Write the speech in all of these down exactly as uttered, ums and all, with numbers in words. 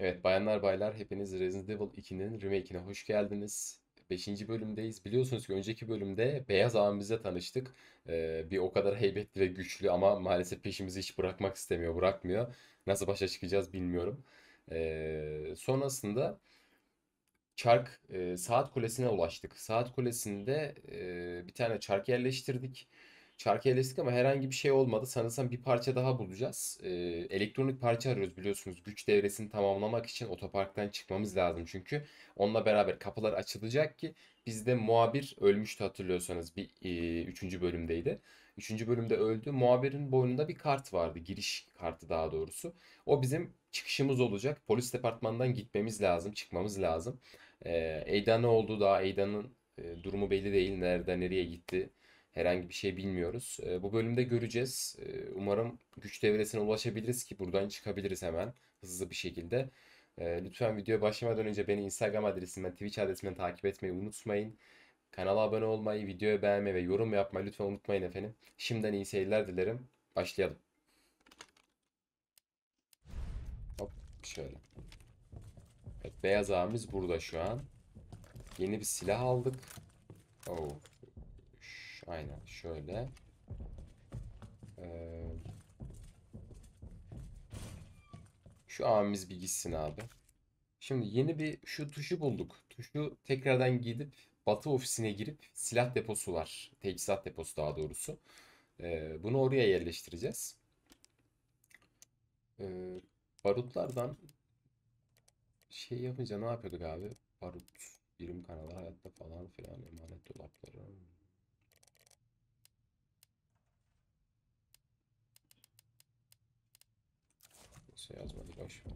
Evet bayanlar baylar, hepiniz Resident Evil ikinin remake'ine hoş geldiniz. beşinci bölümdeyiz. Biliyorsunuz ki önceki bölümde Beyaz Ağabey'imizle tanıştık. Ee, bir o kadar heybetli ve güçlü ama maalesef peşimizi hiç bırakmak istemiyor, bırakmıyor. Nasıl başa çıkacağız bilmiyorum. Ee, sonrasında çark e, Saat Kulesi'ne ulaştık. Saat Kulesi'nde e, bir tane çark yerleştirdik. Çarkı eleştirdik ama herhangi bir şey olmadı. Sanırsam bir parça daha bulacağız. Ee, elektronik parça arıyoruz biliyorsunuz. Güç devresini tamamlamak için otoparktan çıkmamız lazım çünkü. Onunla beraber kapılar açılacak ki bizde muhabir ölmüştü, hatırlıyorsanız. Bir, e, üçüncü bölümdeydi. Üçüncü bölümde öldü. Muhabirin boynunda bir kart vardı. Giriş kartı daha doğrusu. O bizim çıkışımız olacak. Polis departmanından gitmemiz lazım. Çıkmamız lazım. Ee, Eda ne oldu daha? Eda'nın e, durumu belli değil. Nerede nereye gitti? Herhangi bir şey bilmiyoruz. Bu bölümde göreceğiz. Umarım güç devresine ulaşabiliriz ki buradan çıkabiliriz hemen hızlı bir şekilde. Lütfen videoya başlamadan önce beni Instagram adresimden, Twitch adresimden takip etmeyi unutmayın. Kanala abone olmayı, videoyu beğenmeyi ve yorum yapmayı lütfen unutmayın efendim. Şimdiden iyi seyirler dilerim. Başlayalım. Hop şöyle. Evet, Beyaz Ağabey'imiz burada şu an. Yeni bir silah aldık. Oo. Aynen şöyle. Ee, şu ağımız bir gitsin abi. Şimdi yeni bir şu tuşu bulduk. Tuşu tekrardan gidip Batı ofisine girip silah deposu var. Teçhizat deposu daha doğrusu. Ee, bunu oraya yerleştireceğiz. Ee, barutlardan şey yapınca ne yapıyorduk abi? Barut, birim kanalı, hayatta falan filan, emanet dolapları. Şey yazmadık aşağı.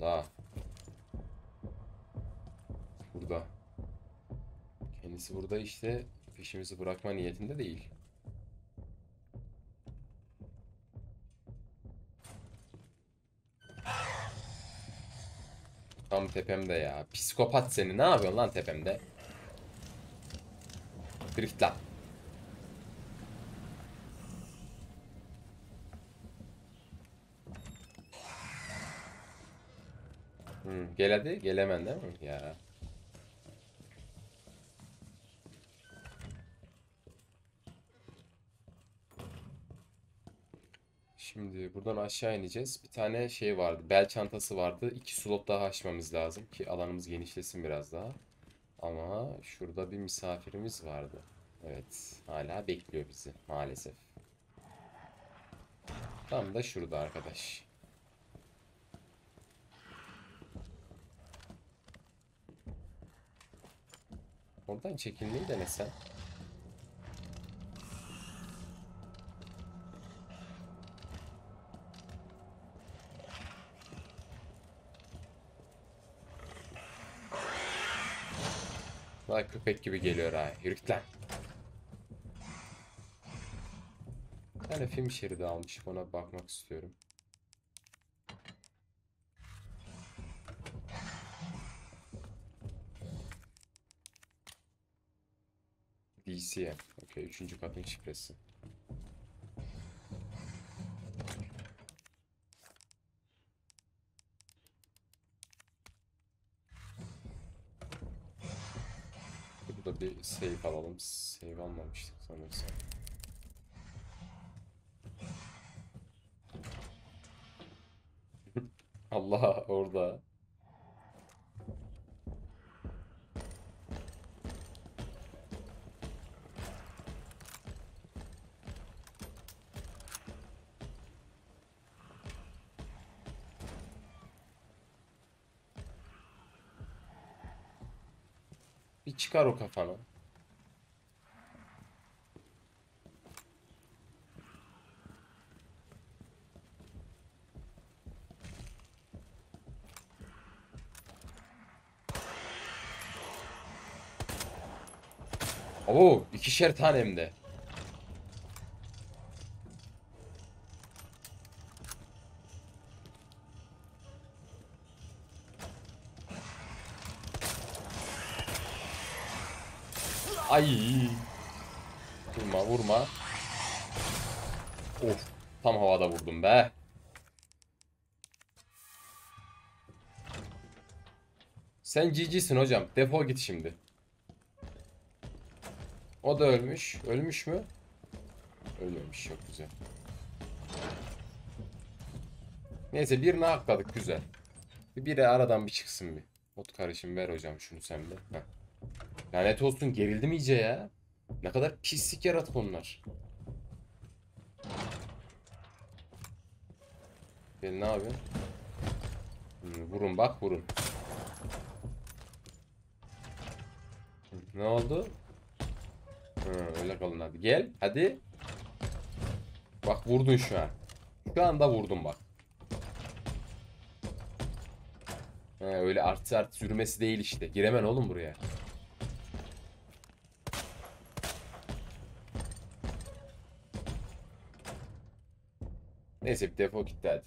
Allah. Burada. Kendisi burada işte, peşimizi bırakma niyetinde değil. Tam tepemde ya. Psikopat seni. Ne yapıyorsun lan tepemde? Drift lan. Hmm, gel hadi, gelemen değil mi? Ya. Şimdi buradan aşağı ineceğiz. Bir tane şey vardı, bel çantası vardı. İki slot daha açmamız lazım ki alanımız genişlesin biraz daha. Ama şurada bir misafirimiz vardı. Evet, hala bekliyor bizi maalesef. Tam da şurada arkadaş. Oradan çekilmeyi denesen. Vay köpek gibi geliyor ha. Yürük lan. Bir tane film şeridi almış. Ona bakmak istiyorum. D C'ye. Okey. Üçüncü katın şifresi. Burada bir save alalım. Save almamıştık sanırsam. Allah orada. Çıkar o kafanı. Oo, ikişer tanem de. Ay. Vurma vurma. Of. Tam havada vurdum be. Sen G G'sin hocam. Defol git şimdi. O da ölmüş. Ölmüş mü? Ölmemiş. Çok güzel. Neyse birini hakladık. Güzel. Bir de aradan bir çıksın bir. Ot karışım ver hocam şunu sen de. Heh. Lanet olsun gerildim iyice ya. Ne kadar pislik yaratık onlar. Ben ne yapayım? Hmm, vurun bak vurun. Ne oldu? Hmm, öyle kalın hadi. Gel hadi. Bak vurdun şu an. Şu anda vurdum bak. He, öyle artı artı sürmesi değil işte. Giremen oğlum buraya. Neyse bir defol gitti hadi.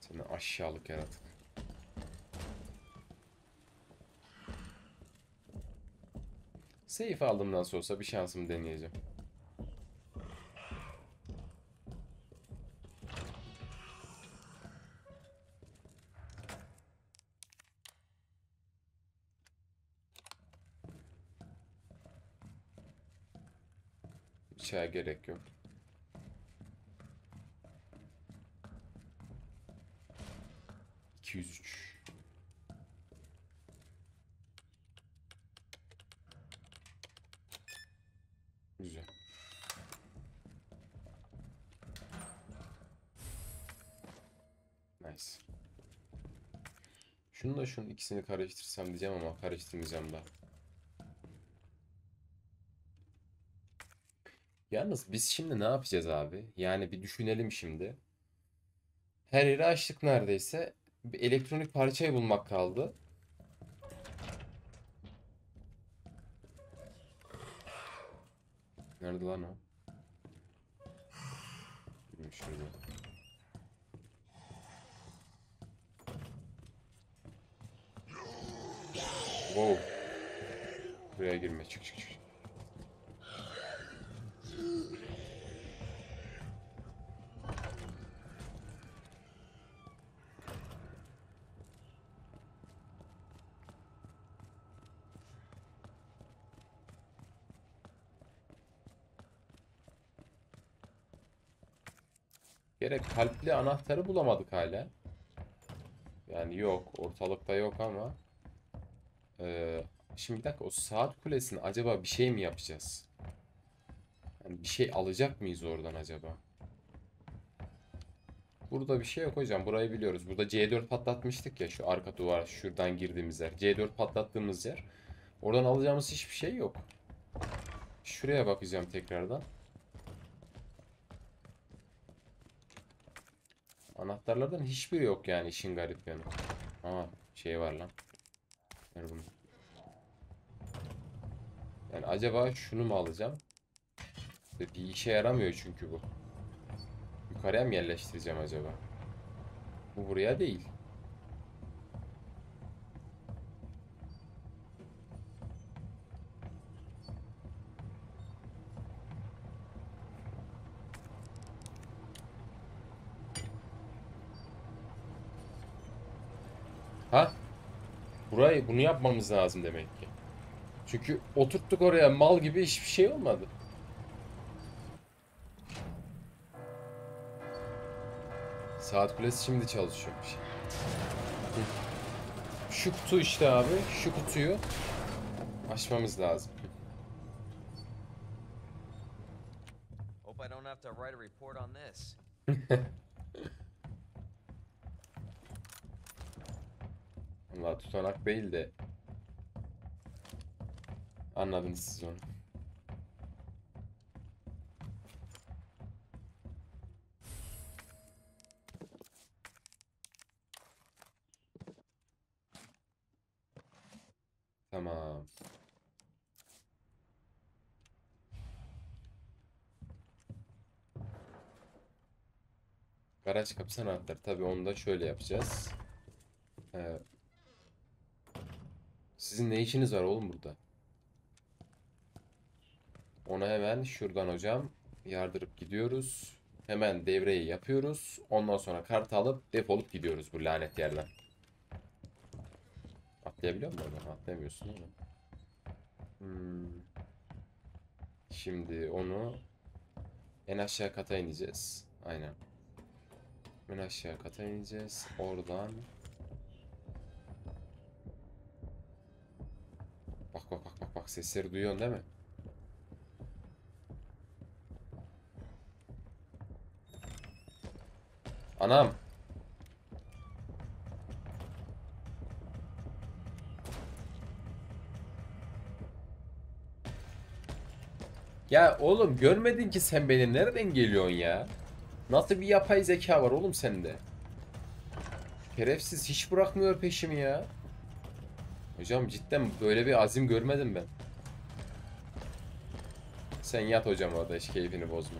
Seni aşağılık yaratık. Safe aldım nasıl olsa bir şansımı deneyeceğim. Şeye gerek yok. iki yüz üç. Güzel. Nice. Şunu da şunun ikisini karıştırsam diyeceğim ama karıştırmayacağım da. Yalnız biz şimdi ne yapacağız abi? Yani bir düşünelim şimdi. Her yeri açtık neredeyse. Bir elektronik parçayı bulmak kaldı. Nerede lan o? Şurada. Wow. Buraya girme. Çık çık çık. Gerek kalpli anahtarı bulamadık hala. Yani yok. Ortalıkta yok ama. Ee, şimdi bir dakika. O saat kulesini acaba bir şey mi yapacağız? Yani bir şey alacak mıyız oradan acaba? Burada bir şey yok hocam. Burayı biliyoruz. Burada C dört patlatmıştık ya. Şu arka duvar. Şuradan girdiğimiz yer. C dört patlattığımız yer. Oradan alacağımız hiçbir şey yok. Şuraya bakacağım tekrardan. Anahtarlardan hiçbiri yok yani işin garip yanı. Aa şey var lan. Ver bunu. Yani acaba şunu mu alacağım? Bir işe yaramıyor çünkü bu. Yukarıya mı yerleştireceğim acaba? Bu buraya değil. Ha? Burayı bunu yapmamız lazım demek ki. Çünkü oturttuk oraya mal gibi hiçbir şey olmadı. Saat kulesi şimdi çalışıyormuş. Şu kutu işte abi. Şu kutuyu açmamız lazım. Vallahi tutanak değil de anladınız siz onu. Tamam. Garaj kapısı anahtarı. Tabii onu da şöyle yapacağız. Ee, sizin ne işiniz var oğlum burada? Ona hemen şuradan hocam yardırıp gidiyoruz. Hemen devreyi yapıyoruz. Ondan sonra kartı alıp defolup gidiyoruz bu lanet yerden. Atlayabiliyor musun? Atlayamıyorsun oğlum. Hmm. Şimdi onu en aşağı kata ineceğiz. Aynen. En aşağı kata ineceğiz. Oradan. Bak bak bak bak bak. Sesleri duyuyorsun değil mi? Anam. Ya oğlum görmedin ki sen beni, nereden geliyorsun ya? Nasıl bir yapay zeka var oğlum sende? Şerefsiz hiç bırakmıyor peşimi ya. Hocam cidden böyle bir azim görmedim ben. Sen yat hocam orada, hiç keyfini bozma.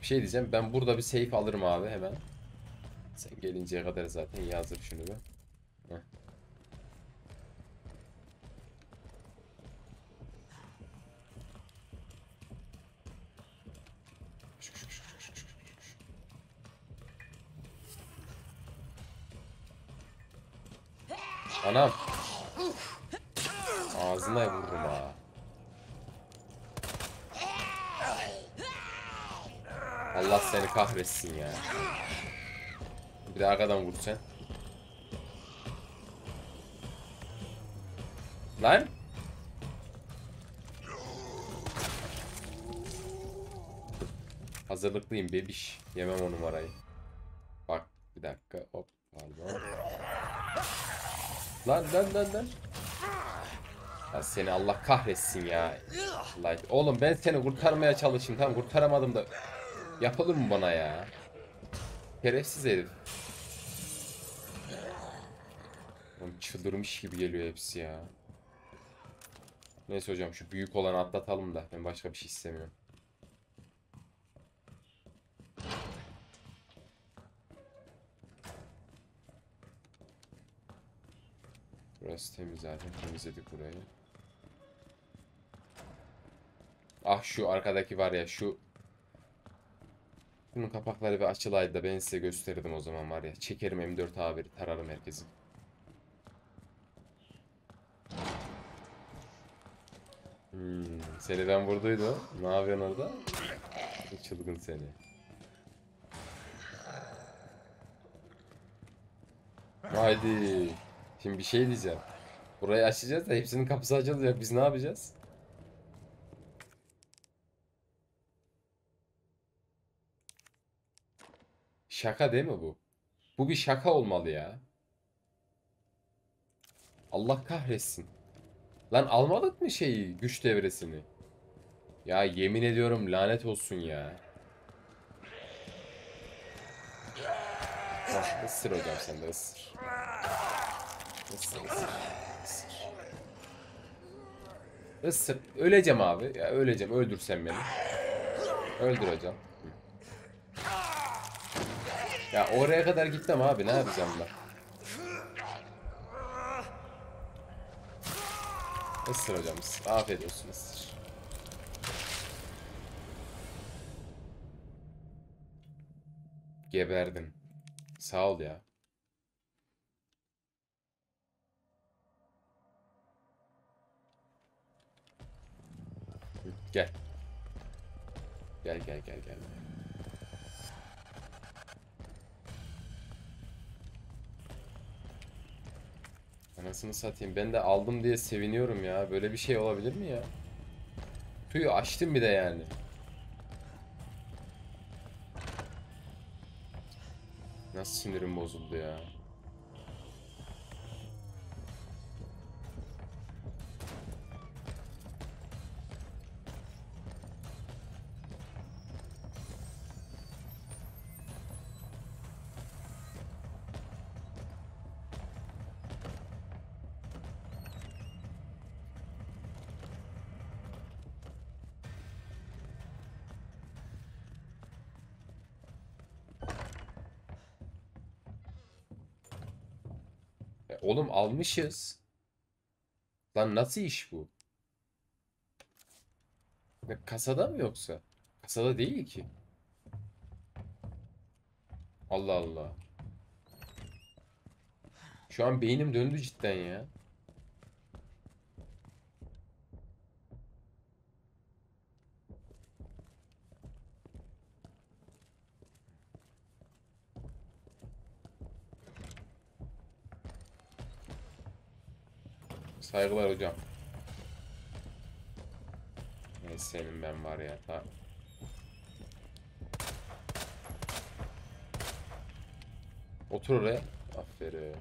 Bir şey diyeceğim, ben burada bir safe alırım abi hemen. Sen gelinceye kadar zaten yazdır şunu be. Heh. Anam. Ağzına vurdum ha. Allah seni kahretsin ya. Bir de arkadan vur sen. Lan. Hazırlıklıyım bebiş. Yemem o numarayı. Bak bir dakika. Hop. Pardon. Lan lan lan lan. Ya seni Allah kahretsin ya. Allah. Oğlum ben seni kurtarmaya çalışayım. Tamam kurtaramadım da. Yapılır mı bana ya? Şerefsiz herif. Oğlum çıldırmış gibi geliyor hepsi ya. Neyse hocam şu büyük olanı atlatalım da. Ben başka bir şey istemiyorum. Burası temiz zaten. Temizledik burayı. Ah şu arkadaki var ya şu. Bunun kapakları bir açılaydı da ben size gösterirdim o zaman var ya. Çekerim M dört A bir'i tararım herkesi. Hmm, seni ben vurduydu. Ne yapıyorsun orada? Çılgın seni. Haydi. Şimdi bir şey diyeceğim. Burayı açacağız da hepsinin kapısı açılacak. Biz ne yapacağız? Şaka değil mi bu? Bu bir şaka olmalı ya. Allah kahretsin. Lan almadık mı şeyi, güç devresini? Ya yemin ediyorum lanet olsun ya. Bak, ısır hocam sen de ısır. Isır, ısır, ısır. Isır. Öleceğim abi. Ya öleceğim. Öldürsen beni. Öldür hocam. Ya oraya kadar gittim abi, ne yapacağım ben? Isır hocam, ısır. Afiyet olsun, ısır. Geberdim. Sağ ol ya. Gel. Gel gel gel gel. Anasını satayım. Ben de aldım diye seviniyorum ya. Böyle bir şey olabilir mi ya? Tüyü açtım bir de yani. Nasıl sinirim bozuldu ya. Oğlum almışız. Lan nasıl iş bu? Kasada mı yoksa? Kasada değil ki. Allah Allah. Şu an beynim döndü cidden ya. Saygılar hocam. Ne senin ben var ya. Tamam. Otur oraya. Aferin.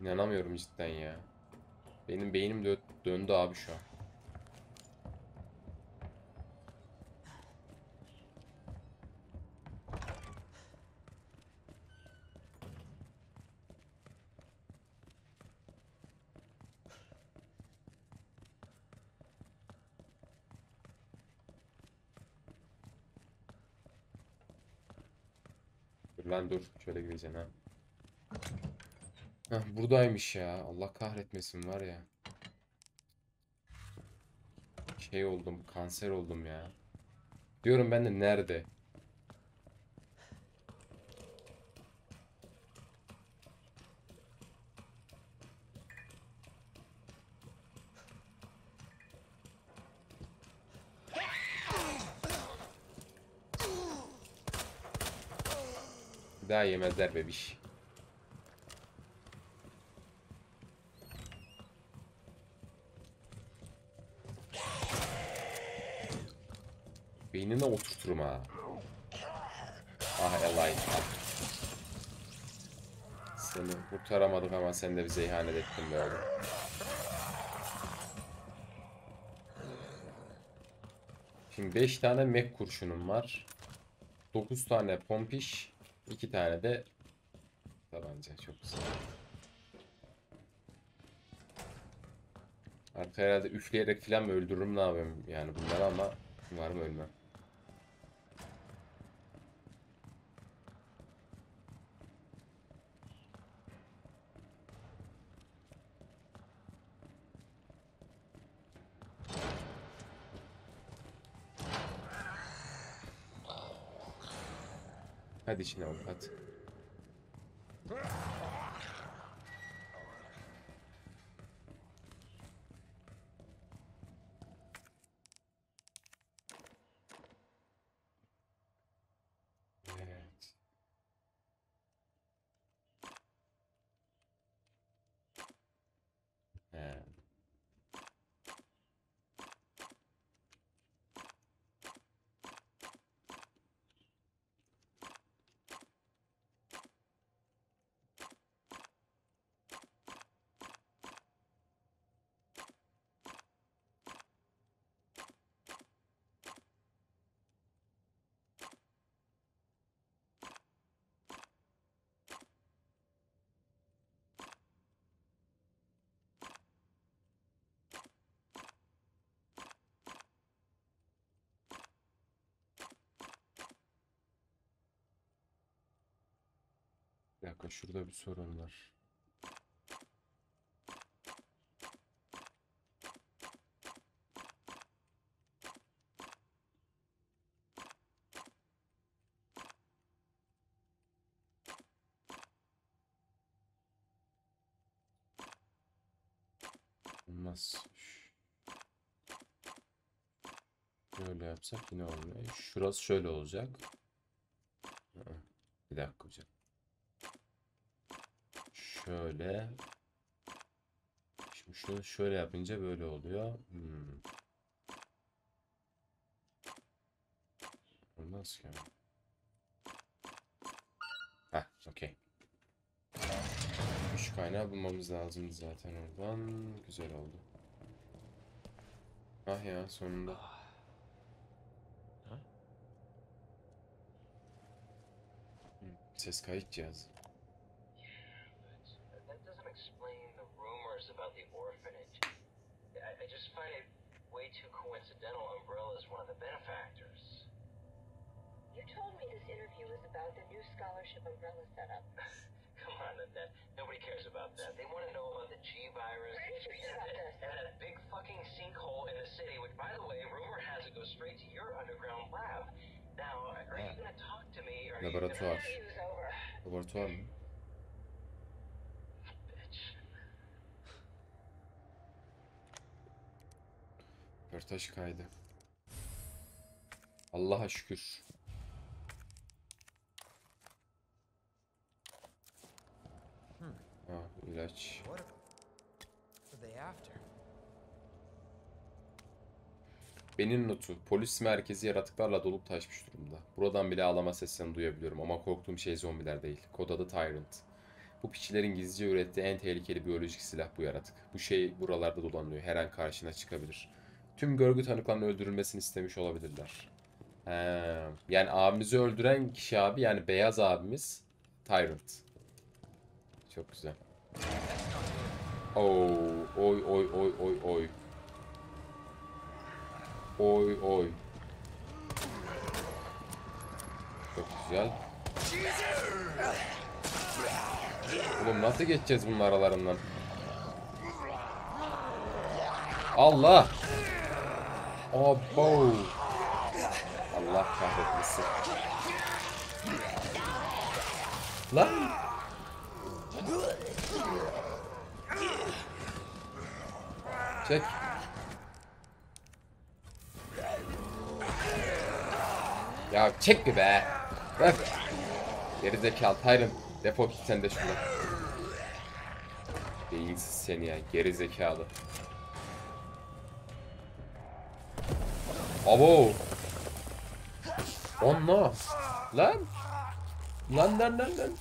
İnanamıyorum cidden ya. Benim beynim dö döndü abi şu an. Lan dur, şöyle gideceğim ha. Heh, buradaymış ya. Allah kahretmesin var ya. Şey oldum, kanser oldum ya. Diyorum ben de nerede? Daha yemezler bebiş. Beynine oturturum ha. Ah Elay. Seni kurtaramadık ama sen de bize ihanet ettin böyle. Şimdi beş tane mek kurşunum var. dokuz tane pompiş. İki tane de tabanca, çok güzel. Artık herhalde üfleyerek filan mı öldürürüm, ne yapayım yani bunları, ama var mı ölmem. Hadi içine oğlum, hadi. Evet. He. Bir dakika, şurada bir sorun var. Olmaz. Şöyle yapsak yine olmuyor. Şurası şöyle olacak. Bir dakika hocam. Şöyle. Şimdi şunu şöyle yapınca böyle oluyor. Hmm. Olmaz ki. Heh, okey. Güç kaynağı bulmamız lazım zaten oradan. Güzel oldu. Ah ya, sonunda. Hmm, ses kayıt cihazı. About the orphanage. I, I just find it way too coincidental Umbrella's one of the benefactors. You told me this interview was about the new scholarship umbrella setup. Come on, Annette. Nobody cares about that. They want to know about the G virus. Where did you hear about this? And that big fucking sinkhole in the city, which, by the way, rumor has it goes straight to your underground lab. Now, are you going to talk to me, or are you going to interview's over? Laboratuvar mı? Bitch. Röportaj kaydı. Allah'a şükür. Ah, ilaç. Benim notu. Polis merkezi yaratıklarla dolup taşmış durumda. Buradan bile ağlama seslerini duyabiliyorum ama korktuğum şey zombiler değil. Kod adı Tyrant. Bu piçilerin gizlice ürettiği en tehlikeli biyolojik silah bu yaratık. Bu şey buralarda dolanıyor. Her an karşına çıkabilir. Tüm görgü tanıklarının öldürülmesini istemiş olabilirler. He. Yani abimizi öldüren kişi abi. Yani beyaz abimiz Tyrant. Çok güzel. Oo, oy oy oy oy oy. Oy oy. Çok güzel. Oğlum nasıl geçeceğiz bunun aralarından? Allah. Oh boy. Allah kahretmesin. Lan. Çek. Ya çek mi be? Bak. Gerizekalı Tyrant. Defol git sen de şuradan. Beyinsiz seni ya. Gerizekalı. Abo. Onla. Lan. Lan lan lan lan.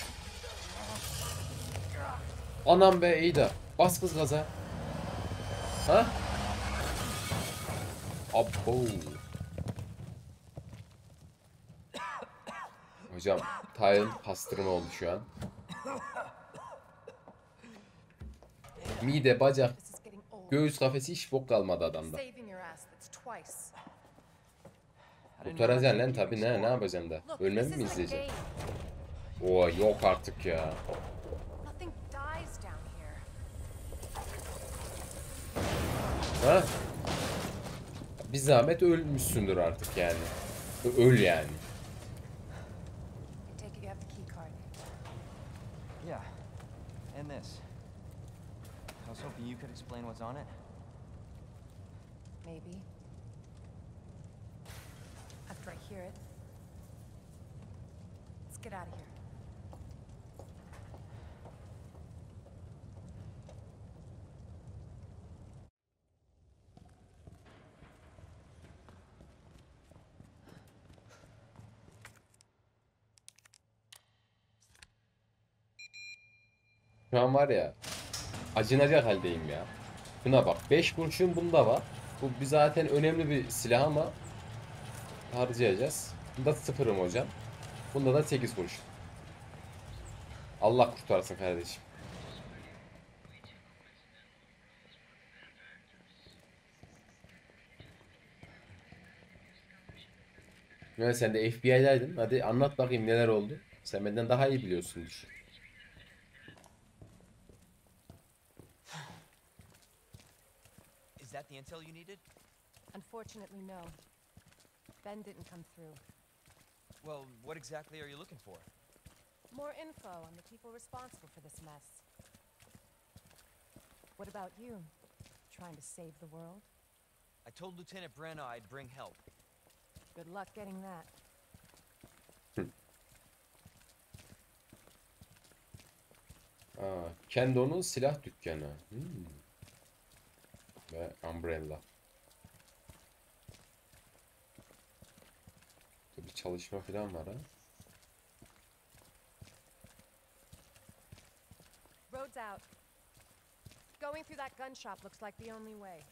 Anam be Eda. Bas kız gaza. Ha? Abo. Hocam Tyrant pastırma oldu şu an. Mide, bacak, göğüs kafesi hiç bok kalmadı adamda. Kurtaracaksın lan tabi, ne ne yapacaksın da? Ölmemi mi izleyeceksin? Oo yok artık ya. Ha? Bir zahmet ölmüşsündür artık yani. Öl yani. Şu an var ya, acınacak haldeyim ya. Buna bak, beş kurşun bunda var. Bu bir zaten önemli bir silah ama harcayacağız. Bunda sıfırım hocam. Bunda da sekiz kurşun. Allah kurtarsın kardeşim. Evet, sen de F B I'daydın. Hadi anlat bakayım neler oldu. Sen benden daha iyi biliyorsundur. The intel you needed? Unfortunately, no. Ben didn't come through. Well, what exactly are you looking for? More info on the people responsible for this mess. What about you? Trying to save the world? I told Lieutenant Brenna I'd bring help. Good luck getting that. Ah, Kendo'nun silah dükkanı. Hmm. Ve Umbrella. Bir çalışma falan var ha. Roads out. Going through that gun shop looks like the only way.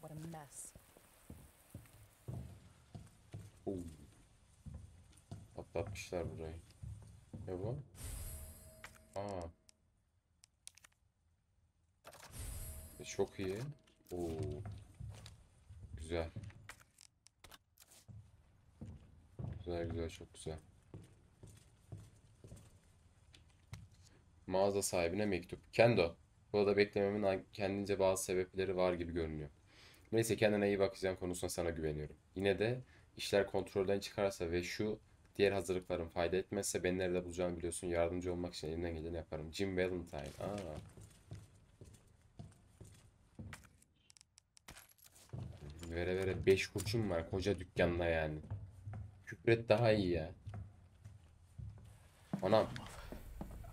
What a mess. yapmışlar burayı. Ne bu? Aa. E çok iyi. Oo. Güzel. Güzel güzel, çok güzel. Mağaza sahibine mektup. Kendo. Burada beklememin kendince bazı sebepleri var gibi görünüyor. Neyse, kendine iyi bakacağım konusunda sana güveniyorum. Yine de işler kontrolden çıkarsa ve şu diğer hazırlıklarım fayda etmezse beni nerede bulacağını biliyorsun. Yardımcı olmak için elimden geleni yaparım. Jim Valentine. Aa. Vere vere beş kurşun var koca dükkanda yani. Küfret daha iyi ya. Anam.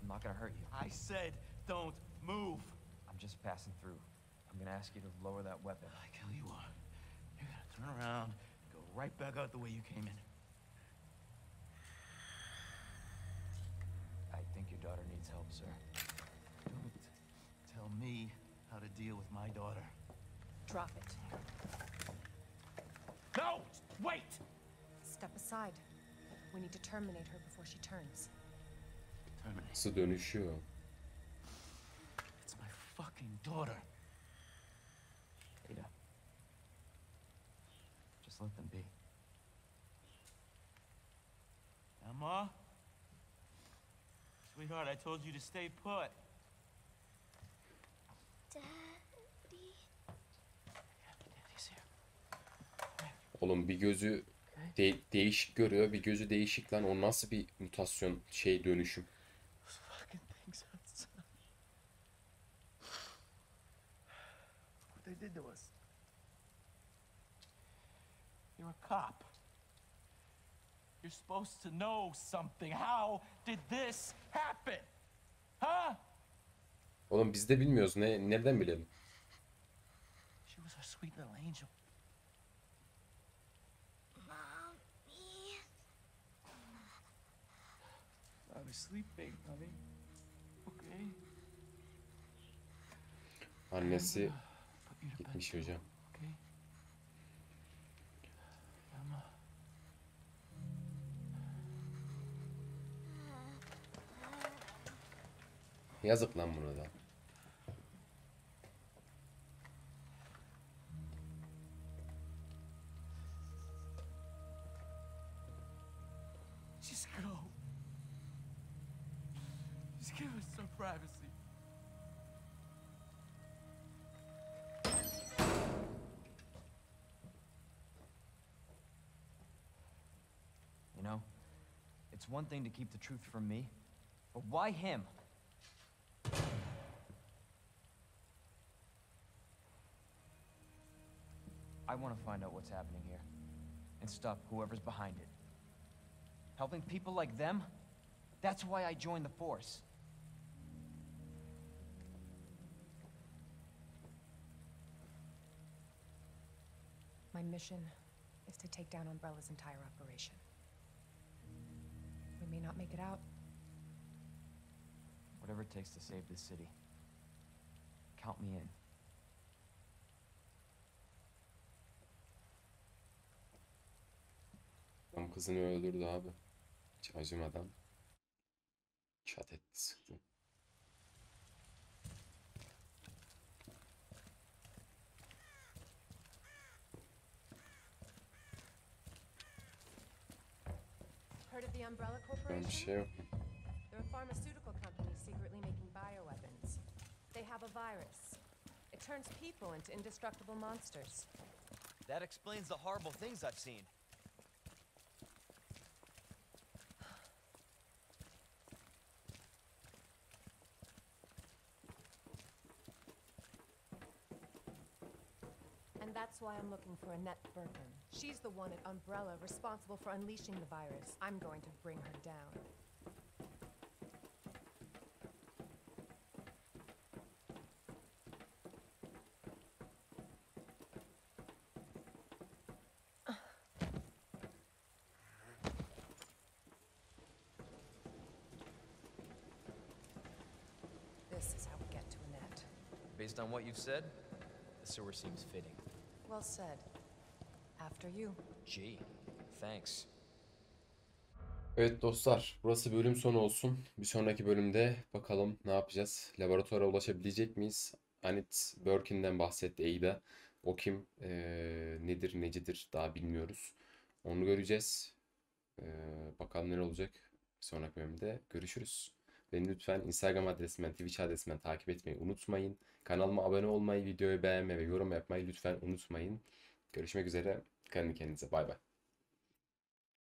I'm not gonna hurt you. I said don't move. I'm just passing through. I'm gonna ask you to lower that weapon. Like hell you are. You're gonna turn around and go right back out the way you came in. I think your daughter needs help, sir. Don't tell me how to deal with my daughter. Drop it. No! Wait! Step aside. We need to terminate her before she turns. Terminate? Nasıl dönüşüyor? It's my fucking daughter. Ada. Just let them be. Emma? Sweetheart, I told you to stay put. Daddy. Daddy's here. Oğlum bir gözü de değişik görüyor, bir gözü değişik lan. O nasıl bir mutasyon şey dönüşüm? They did to us. You're a cop. You're supposed to know something. How did this happen? Huh? Oğlum biz de bilmiyoruz. Ne nereden bilelim? She was our sweet little angel. Mommy. I'm sleeping, mommy. Okay. Annesi gitmiş hocam. Yazık lan buna da. Just go. Just give us some privacy. You know, it's one thing to keep the truth from me, but why him? I want to find out what's happening here and stop whoever's behind it. Helping people like them? That's why I joined the force. My mission is to take down Umbrella's entire operation. We may not make it out. Whatever it takes to save this city, count me in. Tam kızını öldürdü abi. Hiç acımadan. Çat etti, sıktı. Heard of the Umbrella Corporation? Bir şey yok. They're a pharmaceutical company secretly making bioweapons. They have a virus. It turns people into indestructible monsters. That explains the horrible things I've seen. And that's why I'm looking for Annette Burton. She's the one at Umbrella responsible for unleashing the virus. I'm going to bring her down. This is how we get to Annette. Based on what you've said, the sewer seems fitting. Well said. After you. Gee, thanks. Evet dostlar, burası bölüm sonu olsun. Bir sonraki bölümde bakalım ne yapacağız? Laboratuvara ulaşabilecek miyiz? Annette Burkin'den bahsetti Eda. O kim? Ee, nedir, necidir? Daha bilmiyoruz. Onu göreceğiz. Ee, bakalım ne olacak? Bir sonraki bölümde görüşürüz. Beni lütfen Instagram adresimden, Twitch adresimden takip etmeyi unutmayın. Kanalıma abone olmayı, videoyu beğenmeyi ve yorum yapmayı lütfen unutmayın. Görüşmek üzere. Kendinize iyi bakın. Bay bay.